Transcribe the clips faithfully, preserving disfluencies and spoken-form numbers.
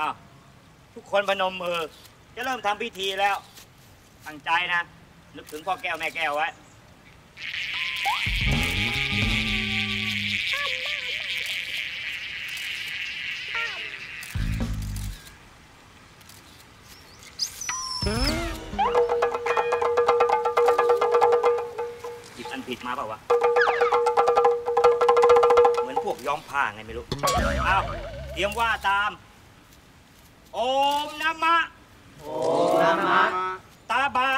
อ้าวทุกคนพนมมือจะเริ่มทำพิธีแล้วตั้งใจนะนึกถึงพ่อแก้วแม่แก้วไว้หยิบอันผิดมาเปล่าวะเหมือนพวกย้อมผ้าไงไม่รู้อ้าวเตรียมว่าตามโอมนะมะโอมนะมะตาบะ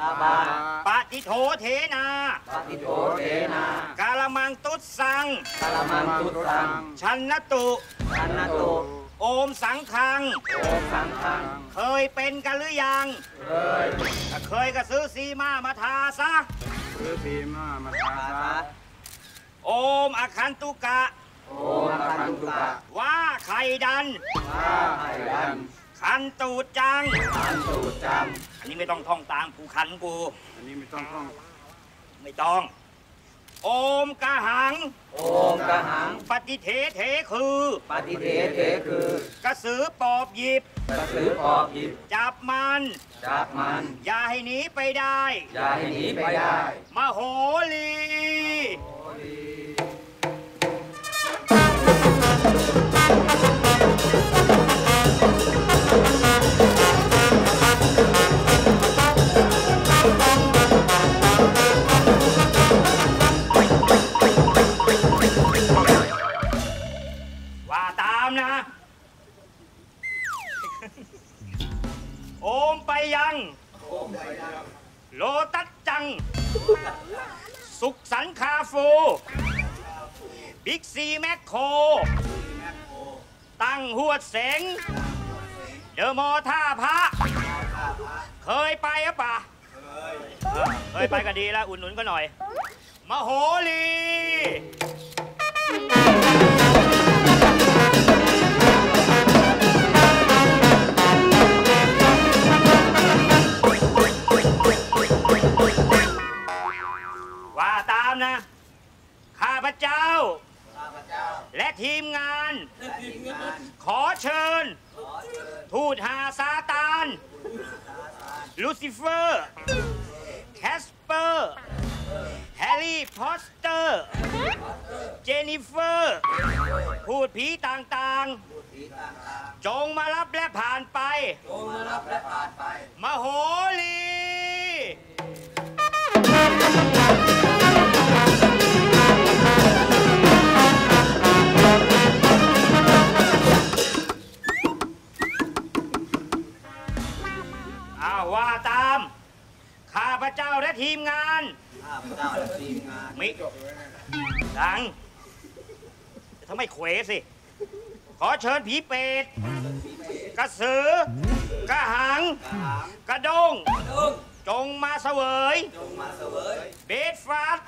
ตาบะปฏิโถเทนาปฏิโถเทนากาลมังตุสังกาลมังตุสังชันนตุชันนตุโอมสังคังโอมสังคังเคยเป็นกันหรือยังเคยถ้าเคยก็ซื้อซีม่ามาทาซะซื้อซีม่ามาทาซะโอมอคันตุกะโอมอคันตุกะว่าไข่ดันว่าไข่ดันคันตูดจังคันตูดจังอันนี้ไม่ต้องท่องตามกูคันกูอันนี้ไม่ต้องท่องไม่ต้องโอมกะหังโอมกะหังปฏิเทเทคือปฏิเทเทคือกระสือปอบหยิบกระสือปอบหยิบจับมันจับมันอย่าให้หนีไปได้อย่าให้หนีไปได้มโหรีโอมไปยังโลตัสจังสุขสันต์คาฟูบิ๊กซีแมคโครตั้งหัวเสงเดอะมอท่าพระเคยไปหรือเปล่าเคยไปก็ดีแล้วอุ่นหนุนก็หน่อยมโหรีว่าตามนะข้าพเจ้าและทีมงานขอเชิญทูตหาซาตานลูซิเฟอร์แคสเปอร์แฮร์รี่พอตเตอร์เจนิเฟอร์พูดผีต่างๆจงมารับและผ่านไปมโหรีอ้าวว่าตามข้าพเจ้าและทีมงานข้าพเจ้าและทีมงานมิดังทำไมเขวสิขอเชิญผีเป็ดกระสือกระหังกระด้งจงมาเสวยเบสฟัส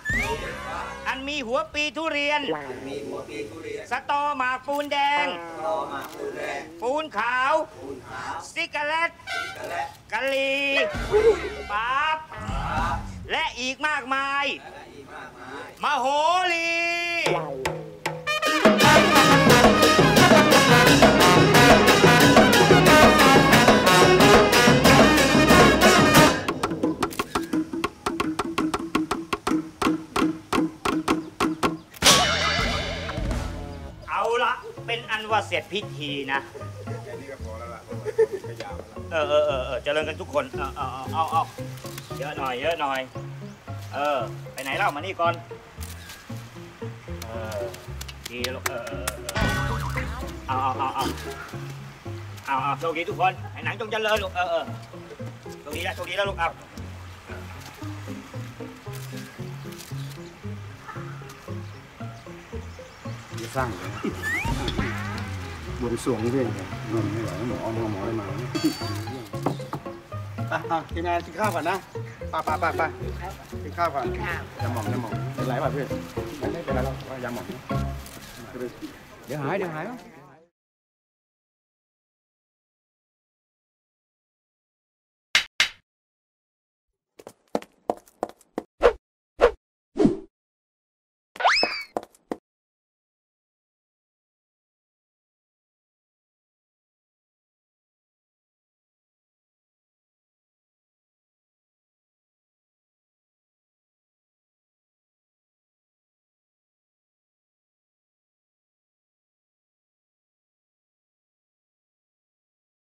อันมีหัวปีทุเรียนสตอหมากปูนแดงปูนขาวซิกาเล็ตกะลีป๊าบและอีกมากมายมโหรีเป็นอันว่าเสร็จพิธีนะแค่นี้ก็พอแล้วล่ะเออเออเออเจริญกันทุกคนเอาเอาเอาเอาเยอะหน่อยเยอะหน่อยเออไปไหนเล่ามานี่ก่อนเออดีแล้วเออเอาเอาเอาเอาเอาเอาโชคดีทุกคนให้หนังจงเจริญลูกเออเออโชคดีแล้วโชคดีแล้วลูกเอาสร้างวงสวงเรื่องเนี่ยนอนไม่ไหวหมอหมอหมอได้มาเนี่ยไปกินงานกินข้าวก่อนนะไปไปไปไปกินข้าวก่อนยาหม่องยาหม่องเป็นไรป่ะเพื่อนไม่ได้เป็นไรหรอกยาหม่องเดี๋ยวหายเดี๋ยวหาย